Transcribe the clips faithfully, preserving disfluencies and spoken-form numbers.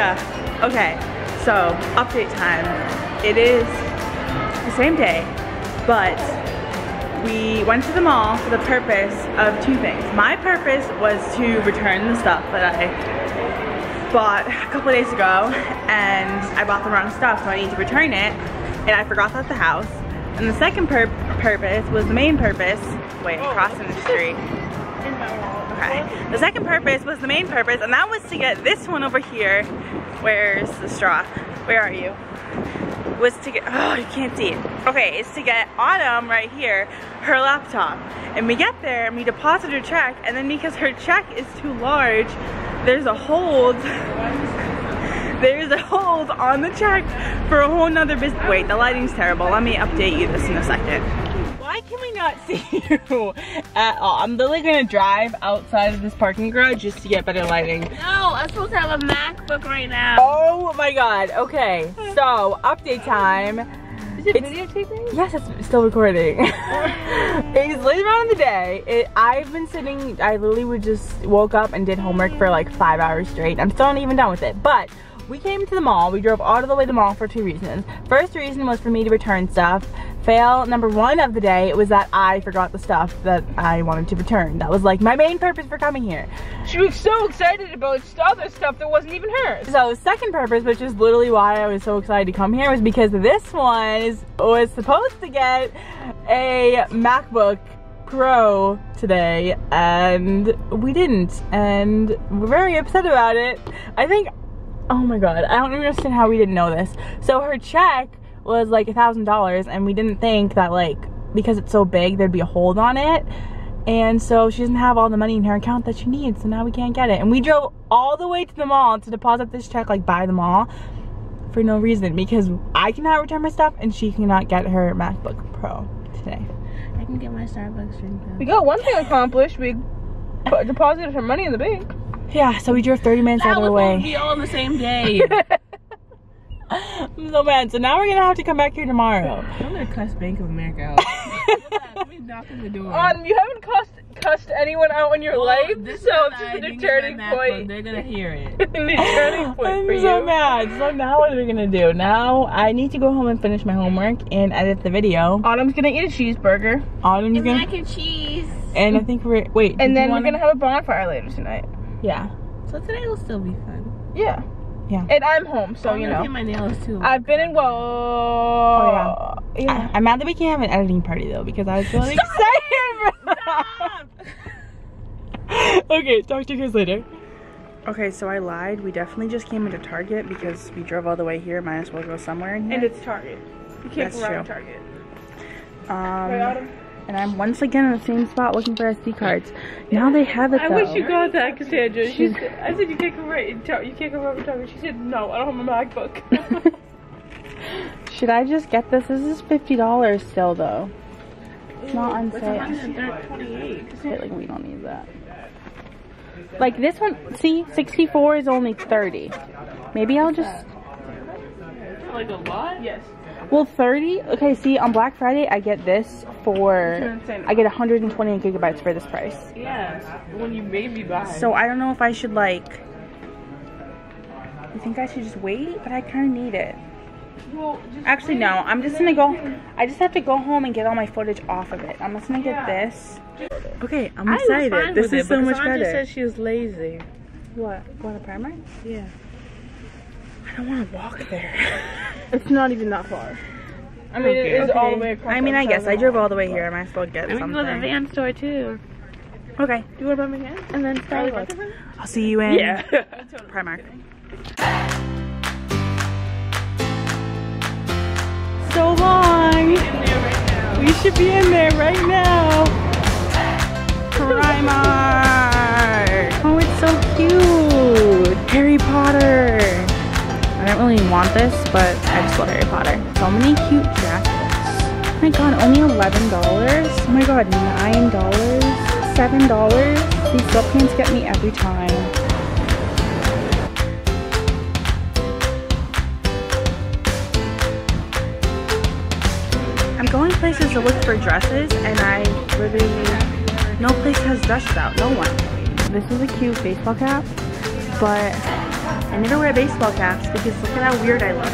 yeah. Okay, so update time. It is the same day, but we went to the mall for the purpose of two things. My purpose was to return the stuff that I bought a couple of days ago, and I bought the wrong stuff, so I need to return it, and I forgot that at the house. And the second pur purpose was the main purpose. Wait, oh, crossing the street. In my wallet. Okay. The second purpose was the main purpose, and that was to get this one over here. Where's the straw? Where are you? Was to get, oh, you can't see it. Okay, it's to get Autumn right here, her laptop. And we get there and we deposit her check, and then because her check is too large, there's a hold. There's a hold on the check for a whole nother business. Wait, the lighting's terrible. Let me update you this in a second. Why can we not see you at all? I'm literally gonna drive outside of this parking garage just to get better lighting. No, I'm supposed to have a MacBook right now. Oh my God, okay. So, update time. Is it videotaping? Yes, it's still recording. It's later on in the day. It, I've been sitting, I literally would just woke up and did homework for like five hours straight. I'm still not even done with it, but we came to the mall. We drove all the way to the mall for two reasons. First reason was for me to return stuff. Fail number one of the day was that I forgot the stuff that I wanted to return. That was like my main purpose for coming here. She was so excited about other stuff that wasn't even hers. So second purpose, which is literally why I was so excited to come here, was because this one is, was supposed to get a MacBook Pro today, and we didn't, and we're very upset about it. I think. Oh my God, I don't even understand how we didn't know this. So her check was like a thousand dollars, and we didn't think that, like, because it's so big, there'd be a hold on it. And so she doesn't have all the money in her account that she needs, so now we can't get it. And we drove all the way to the mall to deposit this check, like by the mall, for no reason, because I cannot return my stuff and she cannot get her MacBook Pro today. I can get my Starbucks drink though. We got one thing accomplished. We deposited her money in the bank. Yeah, so we drove thirty minutes out of the way. That would be all on the same day. I'm so mad. So now we're gonna have to come back here tomorrow. I'm gonna cuss Bank of America out. Let me knock on the door. Um, you haven't cussed cussed anyone out in your well, life, this so it's just an turning point. They're gonna hear it. An turning point I'm for you. I'm so mad. So now what are we gonna do? Now I need to go home and finish my homework and edit the video. Autumn's gonna eat a cheeseburger. Autumn's and gonna mac and cheese. And I think we're wait. And then wanna... we're gonna have a bonfire later tonight. Yeah. So today will still be fun. Yeah. Yeah. And I'm home, so I'm you know. My nails too. I've been in. Whoa. Oh, yeah. Yeah. I, I'm mad that we can't have an editing party though, because I was really Stop excited. It! Stop. Okay, talk to you guys later. Okay, so I lied. We definitely just came into Target because we drove all the way here. Might as well go somewhere in here. And it's Target. You can't go around Target. Um. Wait, Autumn. And I'm once again in the same spot looking for S D cards. Now they have it though. I wish you got that, Cassandra. She said, I said you can't come right. You can't come over Target. She said no. I don't have my MacBook. Should I just get this? This is fifty dollars still though. It's not on sale. Like we don't need that. Like this one. See, sixty-four is only thirty. Maybe I'll just. Like a lot? Yes. Well, thirty. Okay, see, on Black Friday I get this for I get one hundred twenty-eight gigabytes for this price. Yeah, when you maybe buy. So I don't know if I should like. I think I should just wait, but I kind of need it. Well, just actually wait. No, I'm just gonna go. I just have to go home and get all my footage off of it. I'm just gonna get yeah. this. Okay, I'm excited. This is it, so much Sandra better. Said she was lazy. What? Go to Primark? Yeah. I don't want to walk there. It's not even that far. I mean, okay. It is okay. All the way across. I mean, I guess I drove all the way here. I might as well get something. I mean, go to the Vans store too. Okay. Do you want to buy me again? And then Starbucks. I'll see you in yeah. Primark. So long. We should be in there right now. Primark. Oh, it's so cute. Harry Potter. I don't really want this, but I just love Harry Potter. So many cute jackets. Oh my God, only eleven dollars? Oh my God, nine dollars? seven dollars? These sweatpants get me every time. I'm going places to look for dresses, and I really, no place has dresses out, no one. This is a cute baseball cap, but I never wear baseball caps because look at how weird I look.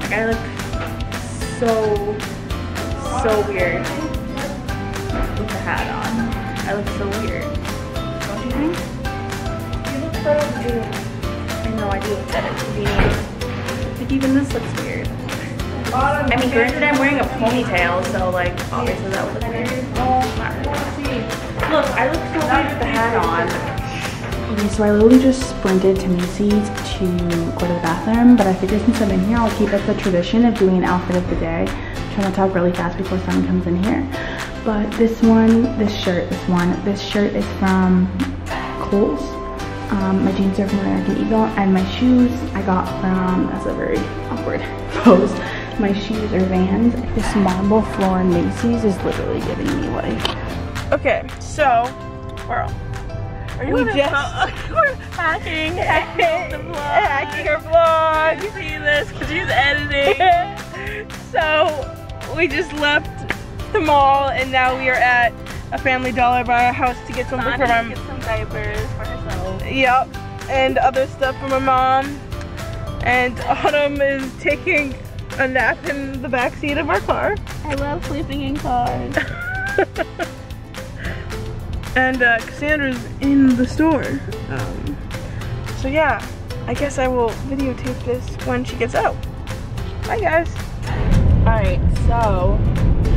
Like I look so, so weird with the hat on. I look so weird. Don't you think? You look so weird. I know, I do look at it convenient. Like even this looks weird. I mean, granted, I'm wearing a ponytail, so like, obviously that would look weird. Look, I look so weird with the hat on. Okay, so I literally just sprinted to Macy's to go to the bathroom, but I figured since I'm in here, I'll keep up the tradition of doing an outfit of the day. I'm trying to talk really fast before someone comes in here. But this one, this shirt, this one, this shirt is from Kohl's. Um, my jeans are from American Eagle, and my shoes I got from, that's a very awkward pose. My shoes are Vans. This marble floor in Macy's is literally giving me like. Okay, so we're are you we just we're hacking, hacking the vlog, hacking our vlog. You see this? Cause she's editing. So we just left the mall, and now we are at a Family Dollar by our house to get something from our mom. Get some diapers for herself. Yep, and other stuff from her mom. And Autumn is taking a nap in the back seat of our car. I love sleeping in cars. And uh, Cassandra's in the store. Um, so yeah, I guess I will videotape this when she gets out. Bye guys. Alright, so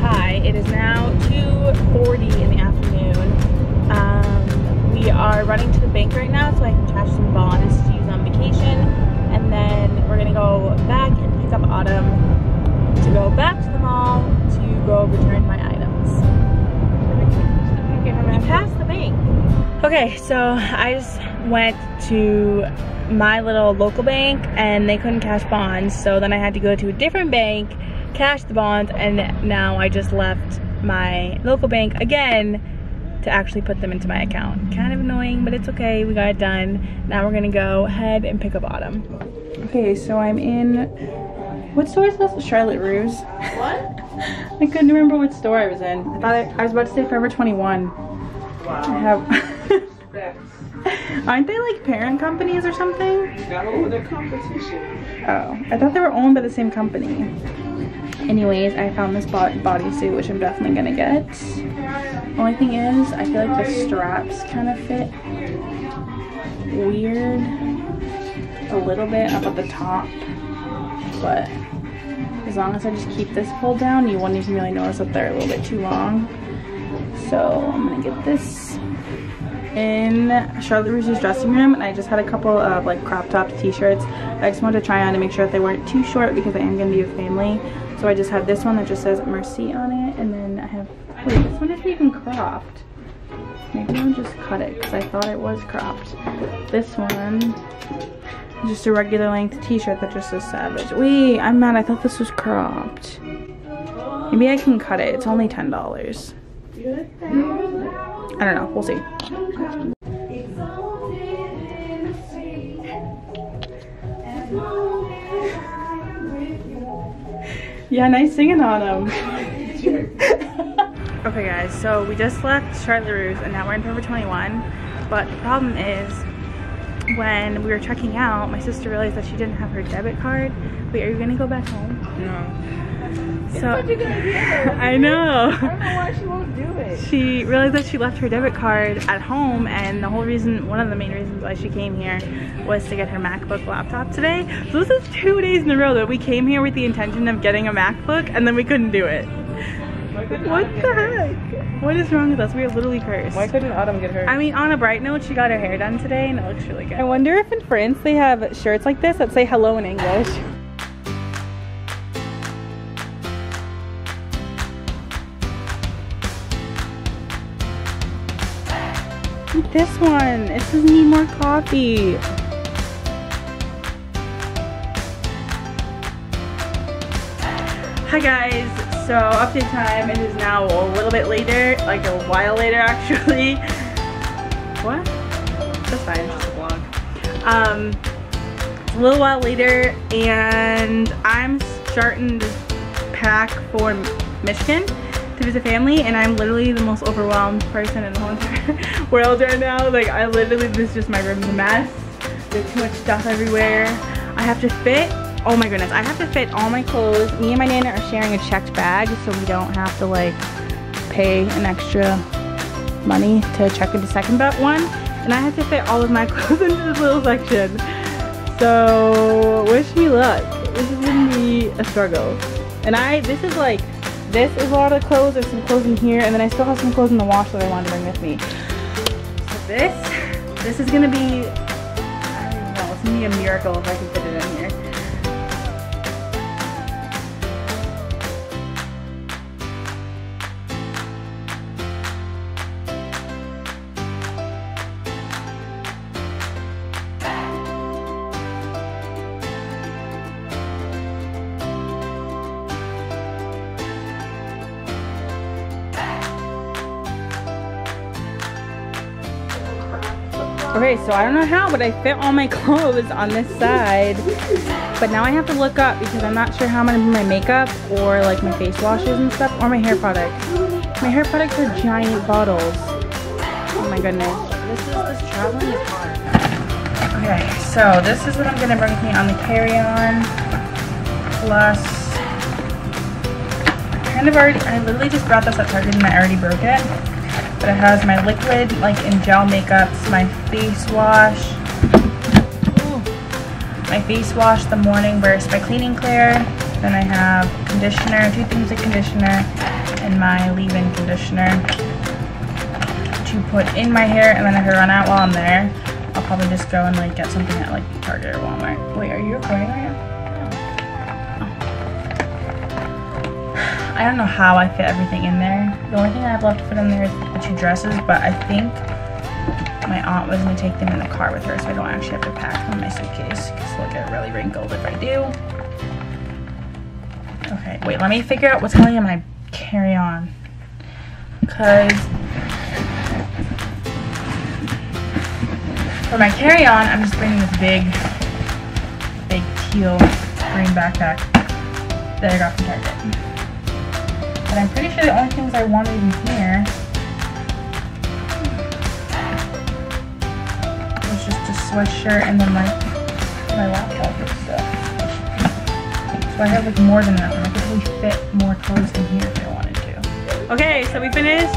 hi, it is now two forty in the afternoon. Um, we are running to the bank right now so I can cash some bonds to use on vacation. And then we're gonna go back and up Autumn to go back to the mall to go return my items. We passed the bank. Okay, so I just went to my little local bank and they couldn't cash bonds, so then I had to go to a different bank, cash the bonds, and now I just left my local bank again to actually put them into my account. Kind of annoying, but it's okay, we got it done. Now we're gonna go ahead and pick up Autumn. Okay, so I'm in what store is this? Charlotte Russe. What? I couldn't remember what store I was in. I thought I, I was about to say Forever twenty-one. Wow. I have. Aren't they like parent companies or something? No, they're competition. Oh, I thought they were owned by the same company. Anyways, I found this body bodysuit, which I'm definitely gonna get. Only thing is, I feel like the straps kind of fit weird a little bit up at the top. But as long as I just keep this pulled down, you won't even really notice that they're a little bit too long. So I'm gonna get this in Charlotte Russe's dressing room, and I just had a couple of like crop tops, t-shirts. I just wanted to try on to make sure that they weren't too short because I am gonna be with family. So I just have this one that just says Mercy on it, and then I have, wait, this one isn't even cropped. Maybe I'll just cut it because I thought it was cropped. This one, just a regular length t-shirt that just says Savage. Wait, I'm mad, I thought this was cropped. Maybe I can cut it, it's only ten dollars. I don't know, we'll see. Yeah, nice singing on him. Okay guys, so we just left Charlotte Russe and now we're in Forever twenty-one. But the problem is, when we were checking out, my sister realized that she didn't have her debit card. Wait, are you gonna go back home? No. So it's what you're gonna do. I know. I don't know why she won't do it. She realized that she left her debit card at home, and the whole reason, one of the main reasons why she came here was to get her MacBook laptop today. So this is two days in a row that we came here with the intention of getting a MacBook, and then we couldn't do it. What the heck? What is wrong with us? We are literally cursed. Why couldn't Autumn get her? I mean, on a bright note, she got her hair done today and it looks really good. I wonder if in France they have shirts like this that say hello in English. This one, it says need more coffee. Hi guys. So update time, it is now a little bit later, like a while later actually. What? That's fine, just a vlog. Um, it's a little while later and I'm starting to pack for Michigan to to visit family, and I'm literally the most overwhelmed person in the whole entire world right now. Like, I literally, this is just my room's a mess. There's too much stuff everywhere. I have to fit, oh my goodness, I have to fit all my clothes. Me and my nana are sharing a checked bag, so we don't have to like pay an extra money to check into second butt one. And I have to fit all of my clothes into this little section. So wish me luck. This is gonna be a struggle. And I, this is like, this is a lot of clothes. There's some clothes in here, and then I still have some clothes in the wash that I wanted to bring with me. So this, this is gonna be, I don't even know, it's gonna be a miracle if I can fit it in here. Okay, so I don't know how, but I fit all my clothes on this side, but now I have to look up because I'm not sure how I'm gonna do my makeup or like my face washes and stuff, or my hair products. My hair products are giant bottles. Oh my goodness. This is, this traveling is hard. Okay, so this is what I'm gonna bring with me on the carry-on, plus, I kind of already, I literally just brought this at Target and I already broke it. But it has my liquid, like in gel makeups, my face wash, Ooh. my face wash, the morning burst by Cleaning Clear. Then I have conditioner, two things of conditioner, and my leave-in conditioner to put in my hair. And then if I run out while I'm there, I'll probably just go and like get something at like Target or Walmart. Wait, are you recording right now? I don't know how I fit everything in there. The only thing I have left to put in there is the two dresses, but I think my aunt was going to take them in the car with her, so I don't actually have to pack them in my suitcase, because they'll get really wrinkled if I do. Okay, wait, let me figure out what's going on in my carry-on, because for my carry-on, I'm just bringing this big, big teal green backpack that I got from Target. But I'm pretty sure the only things I wanted in here was just a sweatshirt and then my, my laptop and stuff. So I have like more than that one. I could probably fit more clothes in here if I wanted to. Okay, so we finished.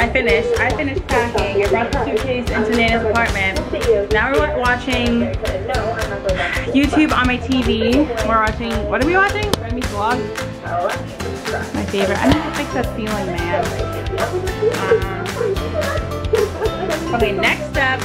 I finished. I finished packing. I brought the suitcase into Nana's apartment. Now we're watching YouTube on my T V. We're watching, what are we watching? Remy's vlog. My favorite. I don't like that feeling, man. Um, okay, next step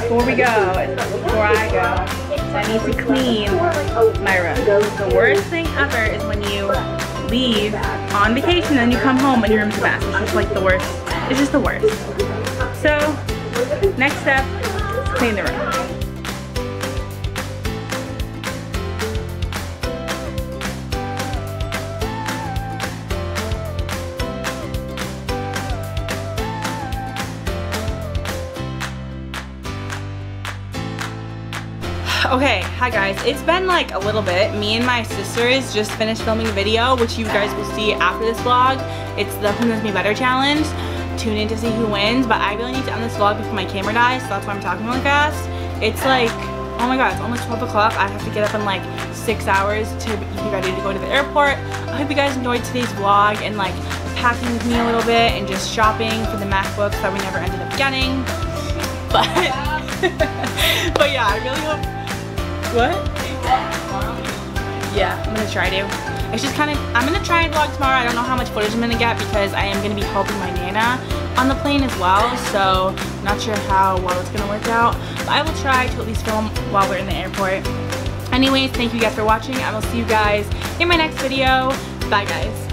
before we go, before I go, so I need to clean my room. The worst thing ever is when you leave on vacation and you come home and your room's a mess. It's just like the worst. It's just the worst. So, next step, clean the room. Okay, hi guys, it's been like a little bit. Me and my sisters just finished filming a video, which you guys will see after this vlog. It's the Who Knows Me Better challenge. Tune in to see who wins, but I really need to end this vlog before my camera dies, so that's why I'm talking really fast. It's like, oh my god, it's almost twelve o'clock. I have to get up in like six hours to be ready to go to the airport. I hope you guys enjoyed today's vlog and like packing with me a little bit and just shopping for the MacBooks that we never ended up getting. But, but yeah, I really hope... What? Yeah, I'm gonna try to. It's just kind of, I'm gonna try and vlog tomorrow. I don't know how much footage I'm gonna get because I am gonna be helping my Nana on the plane as well. So, not sure how well it's gonna work out. But I will try to at least film while we're in the airport. Anyways, thank you guys for watching. I will see you guys in my next video. Bye, guys.